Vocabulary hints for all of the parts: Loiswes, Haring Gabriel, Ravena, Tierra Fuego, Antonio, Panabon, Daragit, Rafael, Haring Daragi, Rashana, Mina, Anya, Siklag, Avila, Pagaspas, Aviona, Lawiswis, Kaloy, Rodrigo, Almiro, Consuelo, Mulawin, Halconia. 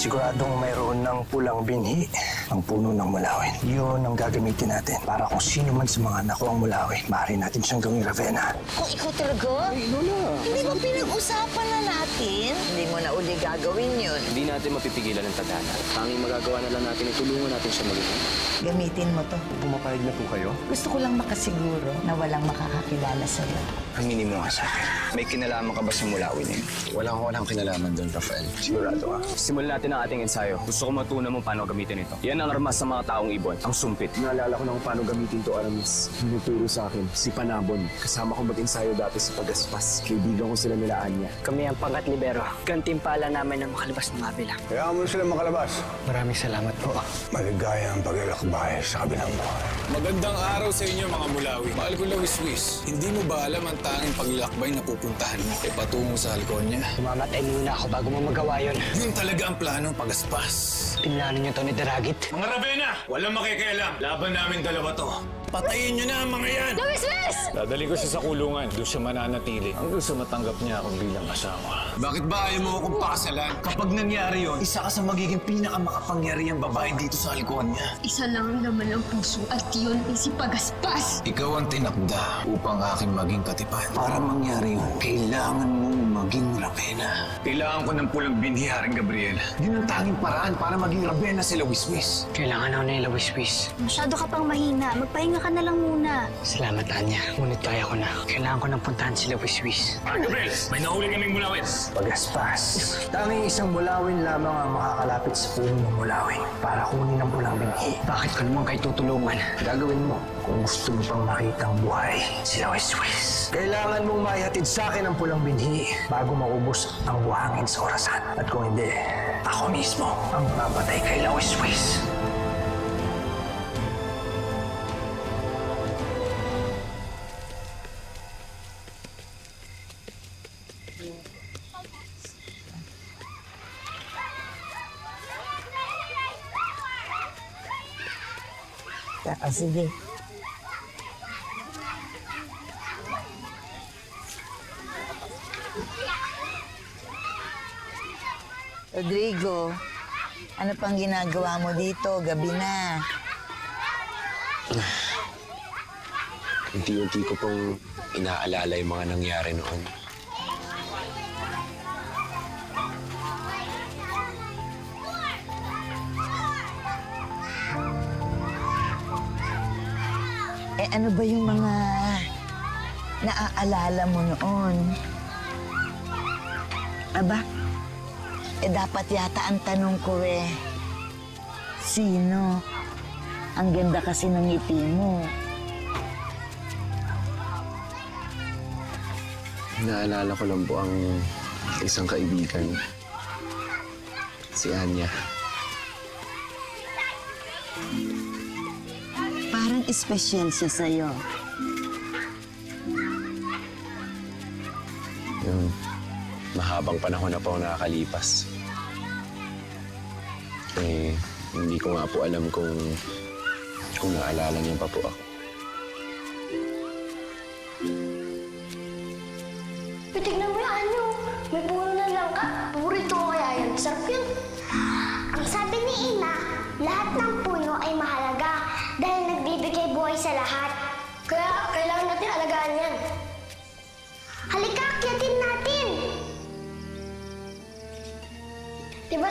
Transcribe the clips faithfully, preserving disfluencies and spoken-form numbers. Siguradong mayroon ng pulang binhi ang puno ng Mulawin. Yun ang gagamitin natin para kung sino man sa mga anak ko ang Mulawin, maaari natin siyang gawing Ravena. Kung ikaw talaga? Ay, Lola. Hindi ba pinag-usapan na natin? Hindi mo na uli gagawin yun. Hindi natin mapipigilan ng tadhana. Tanging magagawa na lang natin, itulungan natin siya magiging. Gamitin mo to. Pumapayag na po kayo? Gusto ko lang makasiguro na walang makakakilala sa'yo. Hanginin mo nga sa akin. May kinalaman ka ba sa Mulawin eh? Walang walang kinalaman doon, Rafael. Sigurado ka. Simulan natin ang ating ensayo. Gusto ko matunan mo paano gamitin ito. Yan ang armas sa mga taong ibon, ang sumpit. Naalala ko na kung paano gamitin ito, Aramis. Nagturo sa akin, si Panabon. Kasama ko mag-ensayo dati si Pagaspas. Kaibigan ko sila nila Anya. Kami ang pangkat libero. Gantimpala namin ang makalabas ng Avila. Kaya mo sila makalabas. Maraming salamat po. Maligaya ang pag-alakbay sa kabilang buhay. Magandang araw sa inyo, mga Mulawin. Mahal ko, Lawiswis. Hindi mo ba alam ang tanging pag-alakbay na pupuntahan mo? E patungo sa Halconia. Umamatay muna ako bago mo magawa yun. Yun talaga ang plano, Pagaspas. Pinlano niyo to ni Daragit. Mga Ravena, walang makikialam. Laban namin dalawa to. Patayin niyo na ang mga yan! Loiswes! Dadali ko siya sa kulungan. Doon siya mananatili. Ang gusto matanggap niya ako bilang asawa. Bakit ba ayaw mo akong pakasalan? Kapag nangyari yun, isa ka sa magiging pinakamakapangyarihang babae dito sa Halconia. Isa lang naman ang puso at yun ay si Pagaspas. Ikaw ang tinakda upang aking maging katipan. Para mangyari yun, kailangan mong maging Ravena. Kailangan ko ng pulang binhi, Haring Gabriel. Yun ang tanging paraan para maging Ravena si Lawiswis. Kailangan ako na Lawiswis. Masyado ka pang mahina. Magpahinga ka na lang muna. Salamat, Anya. Ngunit kaya ko na. Kailangan ko nang puntahan si Lawiswis. Haring Gabriel! May nahuli kaming Mulawin! Pagaspas. Tanging isang Mulawin lamang ang makakalapit sa puno ng Mulawin para kunin ang pulang binhi. Bakit ka naman kayo tutulungan? Gagawin mo kung gusto mo pang makita ang buhay si Lawiswis. Kailangan mong maihatid sa akin ang pulang binhi bago maubos ang buhangin sa orasan. At kung hindi, ako mismo ang mapatay kay Lawiswis. Ah, sige. Rodrigo, ano pang ginagawa mo dito? Gabi na. Unti-unti ko pong inaalala yung mga nangyari noon. Eh, ano ba yung mga naaalala mo noon? Aba, eh dapat yata ang tanong ko eh, sino? Ang ganda kasi ng ngiti mo. Naalala ko lang po ang isang kaibigan, si Anya. Parang espesyal siya sa'yo. Yung mahabang panahon na po nakakalipas. Eh, hindi ko nga po alam kung, kung naalala niya pa po ako. Pitignan mo yung ano. May puno na lang ka. Burrito ko kaya yan. Sarap yun. Ang sabi ni Ina, lahat ng puno ay mahalaga. Dahil nagbibigay buhay sa lahat. Kaya kailangan natin alagaan yan. Halika, akyatin natin! Di ba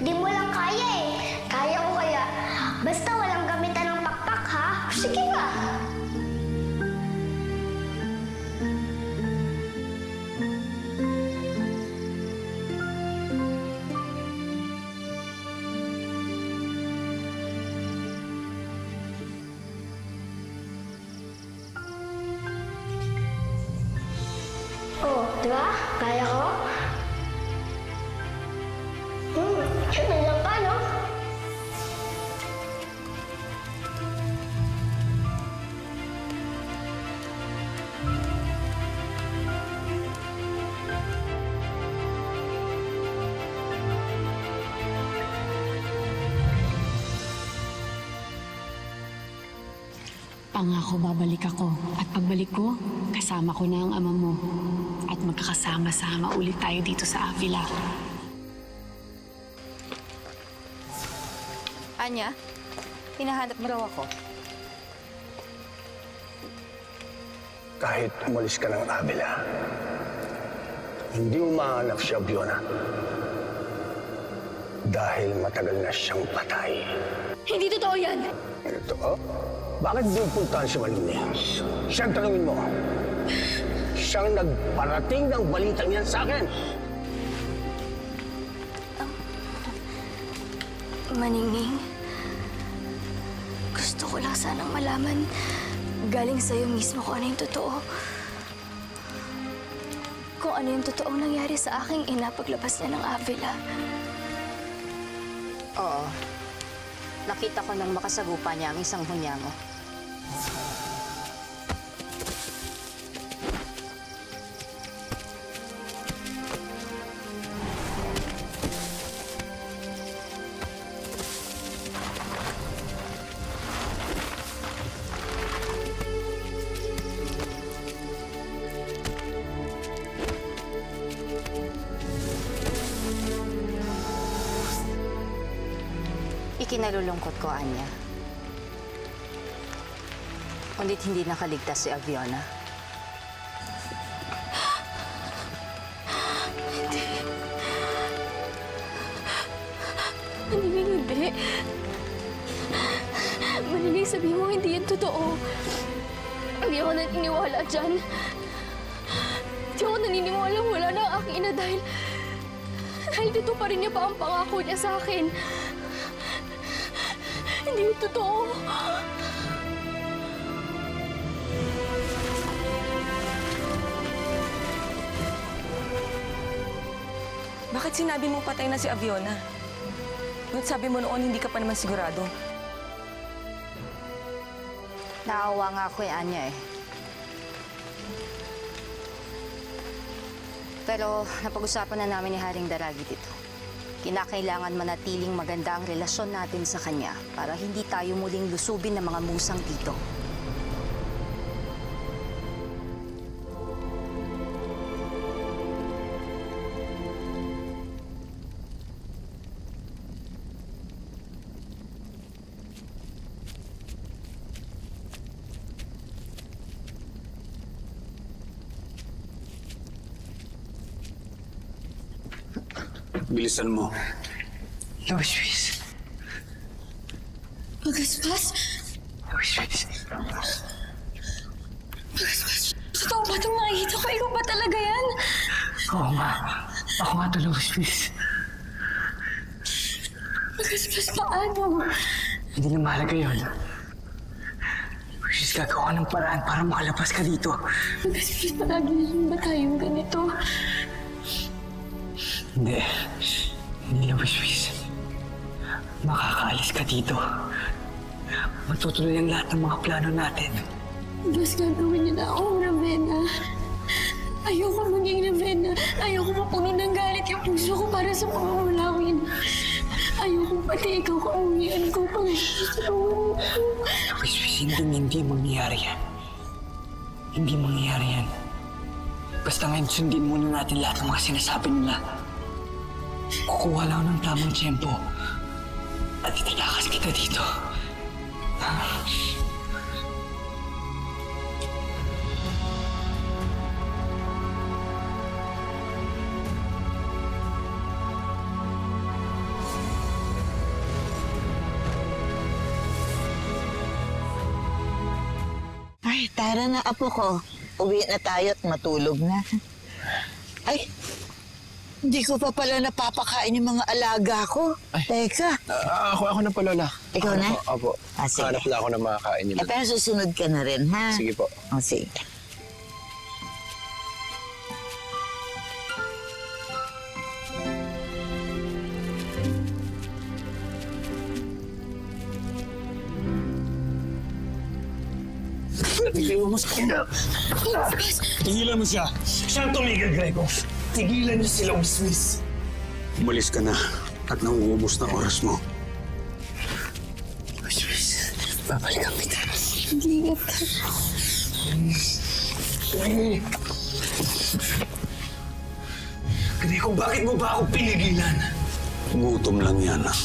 Di mo lang kaya eh. Kaya ko kaya. Basta walang gamitan ng pakpak, ha? Sige ba? Kaya ko? Hmm, may lang ka, no? Pangako babalik ako. At pagbalik ko, kasama ko na ang ama mo. At magkakasama-sama ulit tayo dito sa Avila. Anya, hinahanap mo raw ako. Kahit umalis ka ng Avila, hindi umahanap siya, Aviona. Dahil matagal na siyang patay. Hindi totoo yan! Totoo? Bakit di puntahan si Maline? Siyang tanungin mo. Siyang nagparating ng balitang yan sa akin. Oh. Maningning, gusto ko lang sanang malaman galing sa'yo mismo kung ano yung totoo. Kung ano yung totoong nangyari sa aking ina paglabas niya ng Avila. Oo. Nakita ko nang makasagupa niya ang isang hunyango. Kinalulungkot ko, Anya. Ngunit hindi nakaligtas si Aviona. Hindi. Manining, hindi. Manining, sabihin mo hindi yan totoo. Hindi ako naniniwala dyan. Hindi ako naniniwala wala na ang aking ina dahil... dahil dito pa rin niya pa ang pangako niya sa akin. Hindi yung totoo. Bakit sinabi mo patay na si Aviona? Ngunit sabi mo noon, hindi ka pa naman sigurado. Naawa nga ako, Anya eh. Pero napag-usapan na namin ni Haring Daragi dito. Kinakailangan manatiling maganda ang relasyon natin sa kanya para hindi tayo muling lusubin ng mga musang dito. Bilisan mo. Loiswis. Pagaspas? Loiswis. Pagaspas. Totoo ba itong makikita ko? Ikaw ba talaga yan? Oo nga. Ako nga ito, Loiswis. Pagaspas, paano? Hindi na mahalaga yun. Loiswis, gagawa ng paraan para makalabas ka dito. Pagaspas, palagi nalang ba tayong ganito? Hindi. Hindi, Lawiswis. Makakaalis ka dito. Matutuloy ang lahat ng mga plano natin. Bas, gagawin niyo na akong Ravena. Ayoko maging Ravena. Ayoko mapuno ng galit yung puso ko para sa mga Mulawin. Ayoko pati ikaw kaungian ko pang puso. Lawiswis, hindi, hindi mangyayari yan. Hindi mangyayari yan. Basta ngayon, sundin muna natin lahat ng mga sinasabi nila. Kukuha lang ng tamang tiyempo at ititakas kita dito. Ay, tara na, apo ko. Uwi na tayo at matulog na. Ay! Hindi ko pa pala napapakain yung mga alaga ko. Ay. Teka. Uh, ako, ako na po, Lola. Ikaw ako na? Po, ako. Ah, sige. Hanap na ako na makakain nila. Eh, pero susunod ka na rin, ha? Sige po. O, oh, sige. Tigilan mo siya. Tigilan mo siya. Siyang tumigil, Grego. Tigilan niyo sila, Lawiswis. Umalis ka na at nauubos na oras mo. Lawiswis, babalikan kita. Ingat ka. Hindi ko, bakit mo ba ako pinigilan? Gutom lang yan, ah.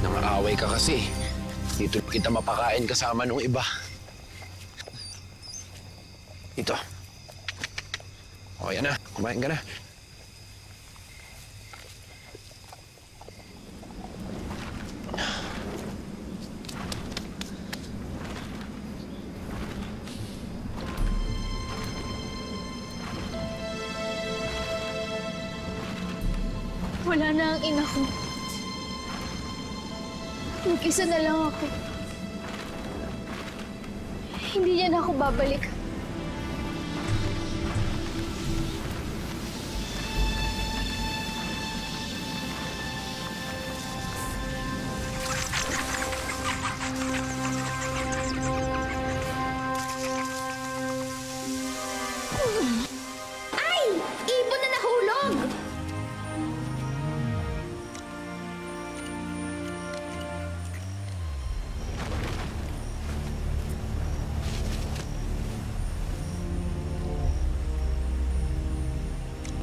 Nang-aaway ka kasi. Dito kita mapakain kasama nung iba. Ito. O, yan na. Kumain ka na. Wala na ang ina ko. Mag-isa na lang ako. Hindi niya na ako babalik.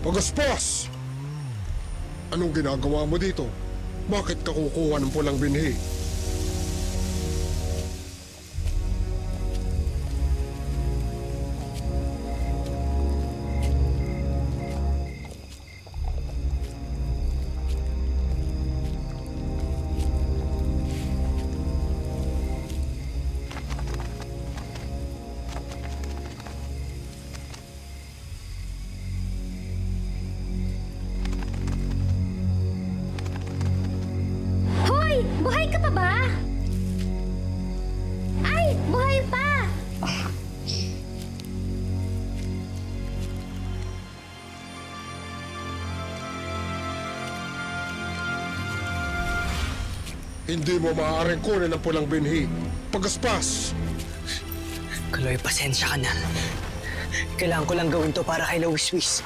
Pagaspas! Anong ginagawa mo dito? Bakit ka kukuha ng pulang binhi? Hindi mo maaaring kunin ang pulang binhi. Pagaspas! Kaloy, pasensya ka na. Kailangan ko lang gawin to para kay Lawiswis.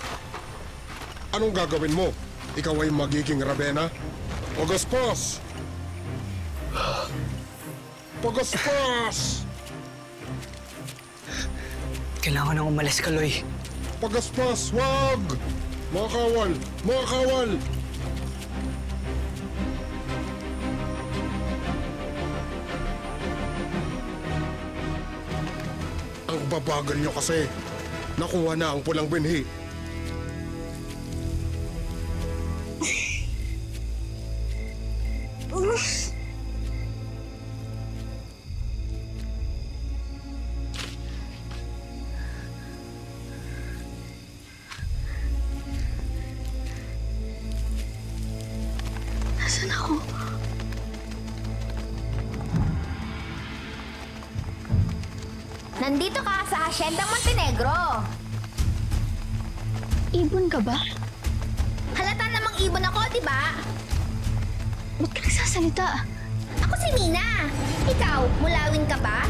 Anong gagawin mo? Ikaw ay magiging Ravena? Pagaspas! Pagaspas! Kailangan nang umalis, Kaloy. Pagaspas, wag! Mga kawal! Mga kawal! Babagal niyo kasi. Nakuha na ang pulang binhi. Nasaan ako? Nandito ka sa Hacienda Montenegro. Ibon ka ba? Halata namang ibon ako, di ba? Ba't ka nagsasalita? Ako si Mina. Ikaw, Mulawin ka ba?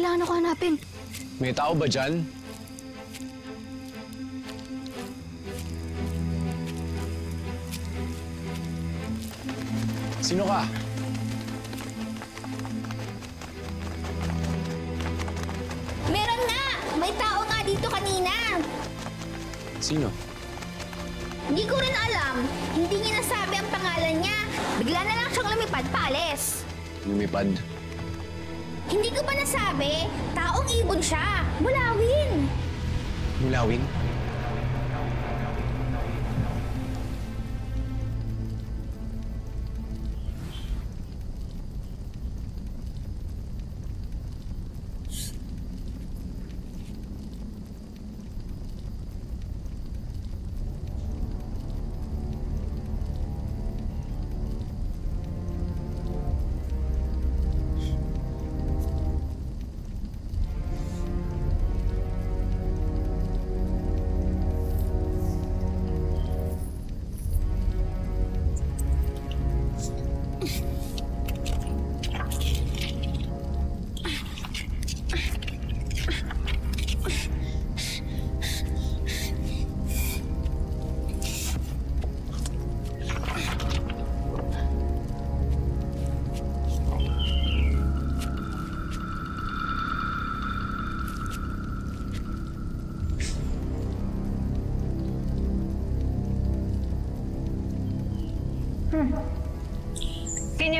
Kailangan ako hanapin. May tao ba dyan? Sino ka? Meron nga! May tao nga dito kanina! Sino? Hindi ko rin alam. Hindi niya nasabi ang pangalan niya. Bigla na lang siyang lumipad paalis. Lumipad? Hindi ko ba nasabi? Taong ibon siya! Mulawin! Mulawin?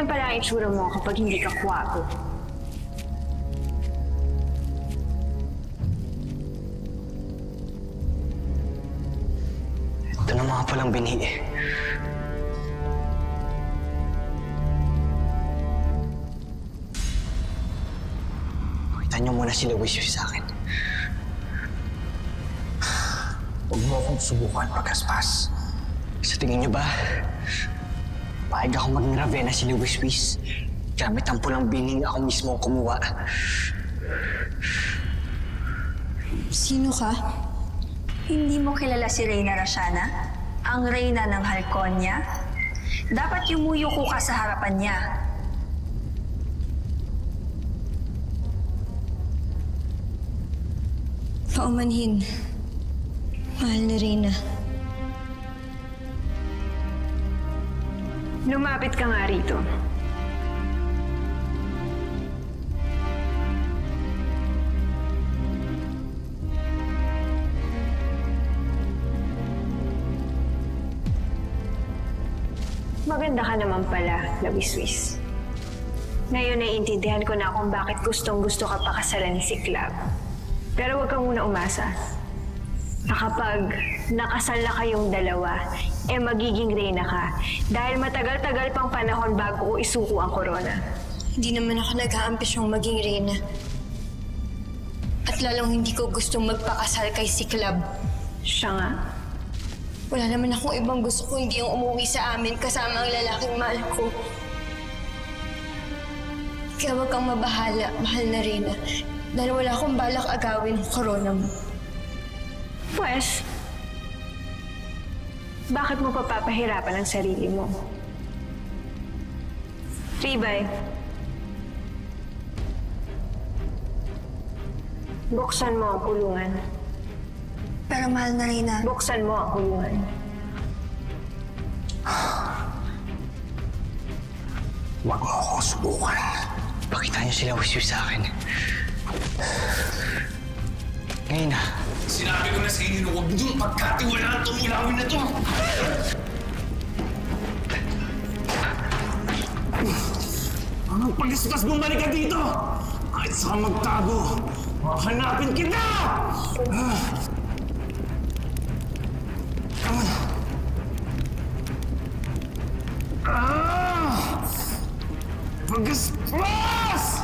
ganyan pala ang itsura mo kapag hindi ka kwapo. Ito na mga palang bini. Pakita niyo muna si Lawiswis sa akin. Huwag mo akong subukan, Pagaspas. Sa tingin niyo ba, paig ako maging Ravena si Lawiswis? Gamit ang pulang bining ako mismo ang kumuha. Sino ka? Hindi mo kilala si Reyna Rashana? Ang Reyna ng Halconia? Dapat yumuyuko ka sa harapan niya. Paumanhin. Mahal na Reyna. Lumapit ka nga rito. Maganda ka naman pala, Lawiswis. Ngayon naiintindihan ko na kung bakit gustong-gusto ka pakasalan ni Siklag. Pero huwag kang muna umasa. Kapag nakasal na kayong dalawa, eh magiging Reyna ka. Dahil matagal-tagal pang panahon bago ko isuko ang korona. Hindi naman ako nag-aambisyong maging Reyna. At lalong hindi ko gustong magpakasal kay Siklag. Siya nga? Wala naman akong ibang gusto ko hindi yung umuwi sa amin kasama ang lalaking mahal ko. Kaya huwag kang mabahala, mahal na Reyna. Dahil wala akong balak agawin ang korona mo. Pwes, bakit mo papapahirapan ang sarili mo? Ribay, buksan mo ang kulungan. Pero mahal na Reyna. Buksan mo ang kulungan. Huwag mo ako subukan. Pakita niyo sila wisyo sa akin. Ngayon na. Sinabi ko na sa inyo na huwag niyong pagkatiwalaan itong mulawin na ito! Anong pagkasukas bumalik ka dito? Kahit saan magtago, hanapin kita! Ah! Pagaspas!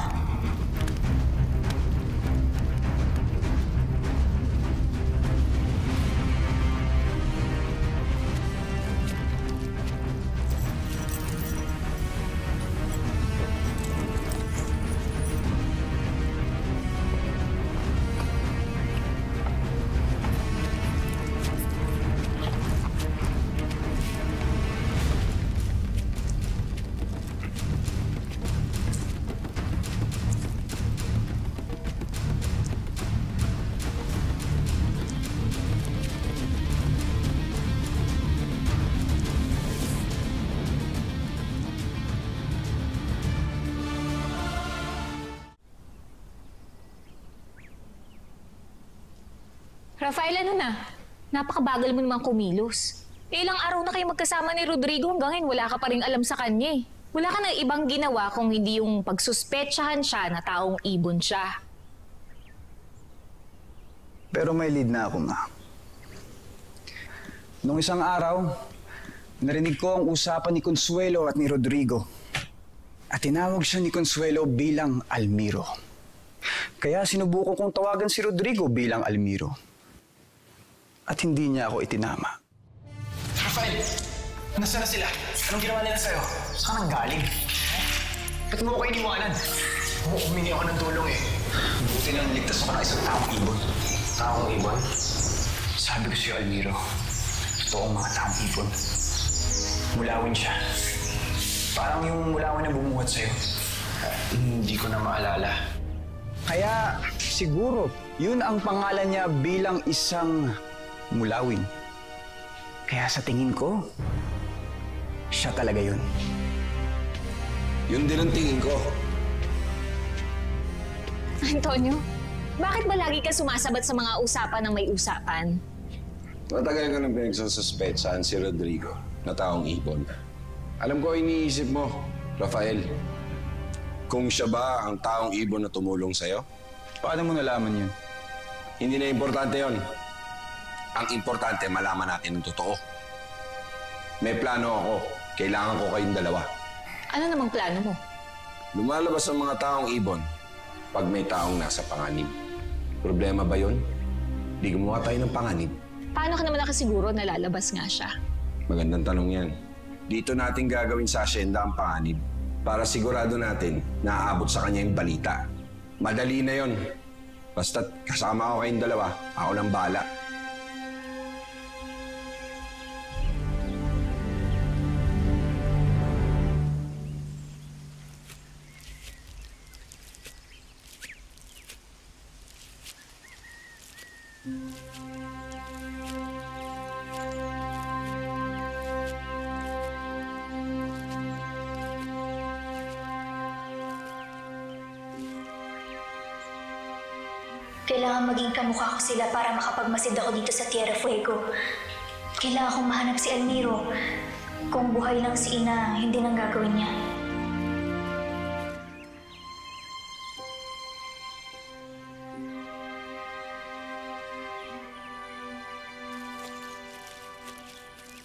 Rafael, ano na? Napakabagal mo namang kumilos. Ilang araw na kayo magkasama ni Rodrigo hanggang ngayon wala ka pa rin alam sa kanya eh. Wala ka na ibang ginawa kung hindi yung pagsuspetsahan siya na taong ibon siya. Pero may lead na ako nga. Nung isang araw, narinig ko ang usapan ni Consuelo at ni Rodrigo. At tinawag siya ni Consuelo bilang Almiro. Kaya sinubukan kong tawagan si Rodrigo bilang Almiro. At hindi niya ako itinama. Rafael! Nasaan na sila? Anong ginawa nila sa'yo? Saan ang galing? Ba't mo ko iniwanan? Umingi ako ng tulong eh. Buti lang ligtas ako ng isang taong ibon. Taong ibon? Sabi ko sa'yo, Almiro, totoo ang mga taong ibon. Mulawin siya. Parang yung mulawin na bumuhat sa'yo. Hindi ko na maalala. Kaya siguro, yun ang pangalan niya bilang isang mulawin. Kaya sa tingin ko, siya talaga yun. Yun din ang tingin ko. Antonio, bakit ba lagi ka sumasabat sa mga usapan ng may usapan? Matagal ko nang pinagsususpetsaan si Rodrigo na taong ibon. Alam ko iniisip mo, Rafael, kung siya ba ang taong ibon na tumulong sa'yo? Paano mo nalaman yun? Hindi na importante yun. Ang importante, malaman natin ang totoo. May plano ako. Kailangan ko kayong dalawa. Ano namang plano mo? Lumalabas ang mga taong ibon pag may taong nasa panganib. Problema ba yun? Di gumawa tayo ng panganib. Paano ka naman nakasiguro na lalabas nga siya? Magandang tanong yan. Dito natin gagawin sa asyenda ang panganib para sigurado natin na aabot sa kanya yung balita. Madali na yun. Basta't kasama ko kayong dalawa, ako lang bahala. Kailangan maging kamukha ko sila para makapagmasid ako dito sa Tierra Fuego. Kailangan akong mahanap si Almiro. Kung buhay lang si Ina, hindi nang gagawin niya.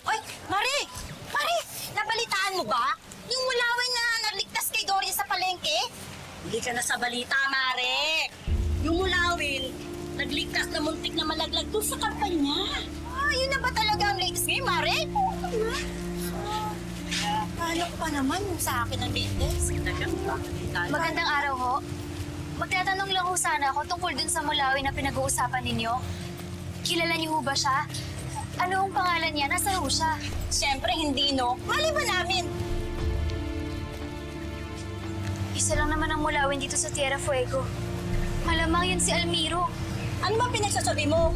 Oy! Mari! Mari! Nabalitaan mo ba? Yung Mulawin na nagligtas kay Doria sa palengke? Hindi ka na sa balita, Mari! Yung Mulawin, nagligtas na muntik na malaglag doon sa kampanya. Ah, yun na ba talaga ang latest ngayon, Mare? Oo na. Paano pa naman yung sa akin ang latest? Magandang araw ho. Magtatanong lang ho sana ako tungkol dun sa Mulawin na pinag-uusapan ninyo. Kilala niyo ho ba siya? Ano ang pangalan niya? Nasaan ho siya? Siyempre hindi, no? Mali ba namin? Isa lang naman ang Mulawin dito sa Tierra Fuego. Malamang yan si Almiro. Ano ba pinagsasabi mo?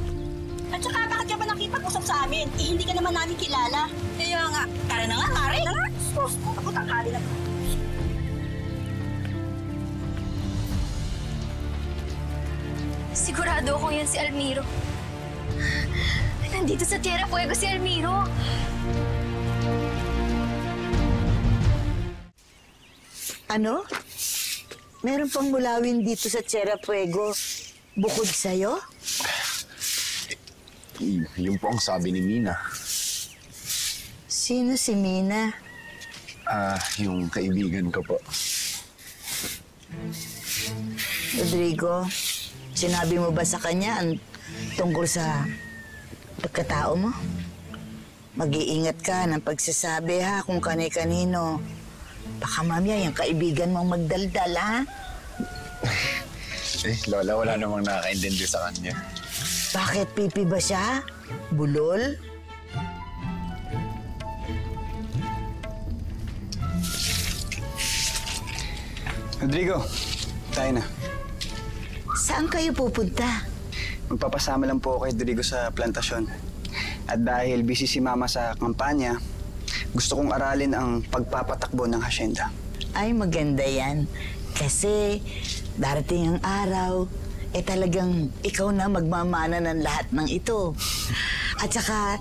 At saka bakit ka ba nakipag-usap sa amin? Eh, hindi ka naman namin kilala. Kaya nga, tara na nga, Mari! Tara na! Sus, takot ang hali na ko. Sigurado ko yan si Almiro. Nandito sa Tierra Fuego si Almiro. Ano? Meron pang Mulawin dito sa Tierra Fuego, bukod sa'yo? Yun po ang sabi ni Mina. Sino si Mina? Ah, uh, yung kaibigan ko po. Rodrigo, sinabi mo ba sa kanya ang tungkol sa pagkatao mo? Mag-iingat ka ng pagsasabi ha kung kanay-kanino. Baka mamaya yung kaibigan mong magdaldal, ha? Eh, Lola, wala namang nakakaintindi sa kanya. Bakit? Pipi ba siya? Bulol? Rodrigo, tayo na. Saan kayo pupunta? Magpapasama lang po kay Rodrigo sa plantasyon. At dahil busy si Mama sa kampanya, gusto kong aralin ang pagpapatakbo ng hasyenda. Ay, maganda yan. Kasi darating ang araw, eh talagang ikaw na magmamana ng lahat ng ito. At saka,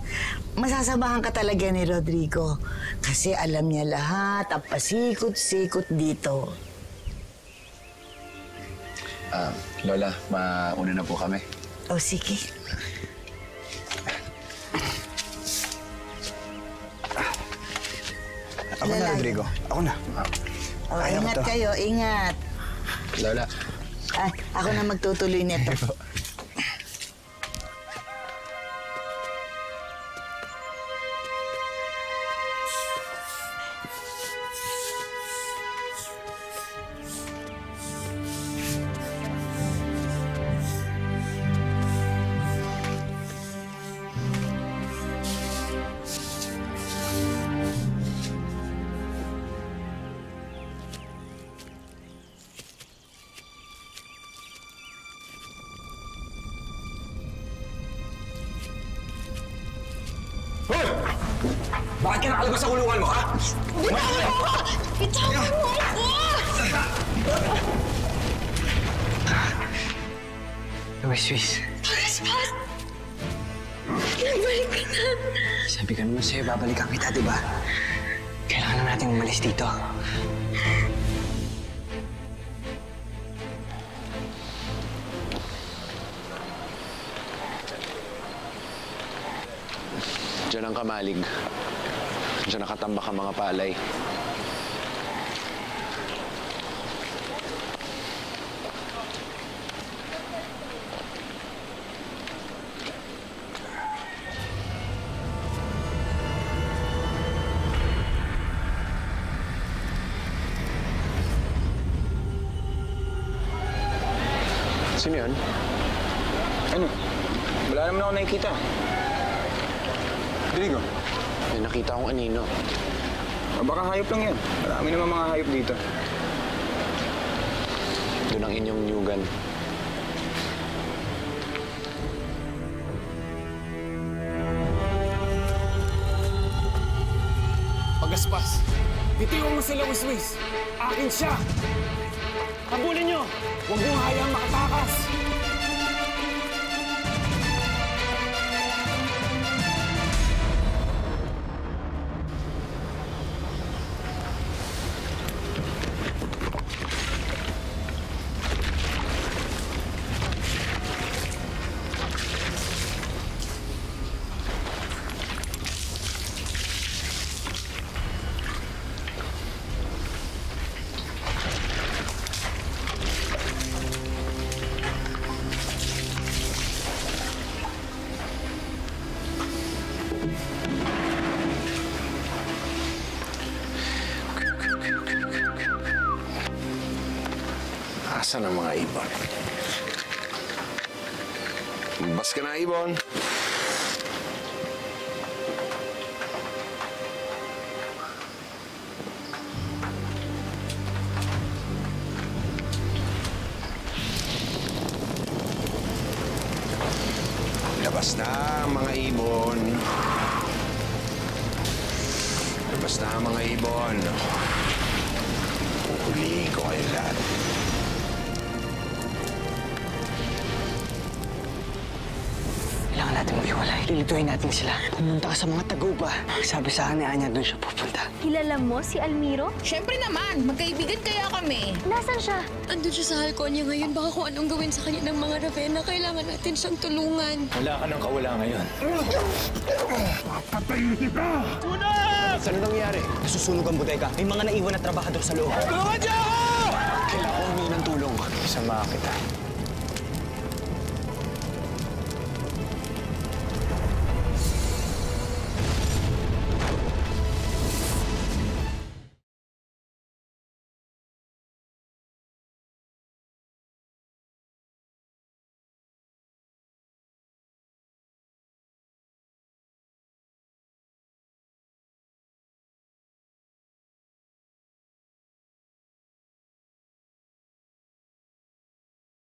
masasabahan ka talaga ni Rodrigo. Kasi alam niya lahat, ang pasikot-sikot dito. Uh, Lola, mauna na po kami. O, sige. Ako Lola. Na, Rodrigo. Ako na. Oh, Ayaw ingat kayo, ingat. Lola. Ah, ako na magtutuloy nito. Bakit ka nakalabas sa kulungan mo, ha? Bitawan mo! Bitawan mo! Loiswis. Pagaspas! Nagbalik ka na. Sabi ka naman sa'yo, babalikan kita, di ba? Kailangan na natin umalis dito. Diyan ang kamalig. Diyan nakatambak ang mga palay. Sino yun? Ano? Wala naman ako nakikita. Rodrigo? May nakita akong anino. Ah, baka hayop lang yan. Marami naman mga hayop dito. Doon ang inyong nyugan. Pagaspas! Bitiwan mo si Lawiswis! Akin siya! Kabulin nyo! Huwag mong hayang makatakas! Saan ang mga ibon? Bas ka na, ibon! Labas na ang mga ibon! Labas na ang mga ibon! Kukulihin ko kayo lahat. Lilituhin natin sila. Pumunta ka sa mga Taguba. Sabi sa akin ni Anya, doon siya pupunta. Kilala mo si Almiro? Siyempre naman. Magkaibigan kaya kami. Nasaan siya? Andun siya sa Halconia ngayon. Baka kung anong gawin sa kanya ng mga Ravena, kailangan natin siyang tulungan. Wala ka ng kawala ngayon. Papatayin kita! Tunak! Ano nangyari? Nasusunog ang bodega. May mga naiwan na trabahador sa loob. Tulungan niya ako! Kailangan ko humingi ng tulong. Sama kita.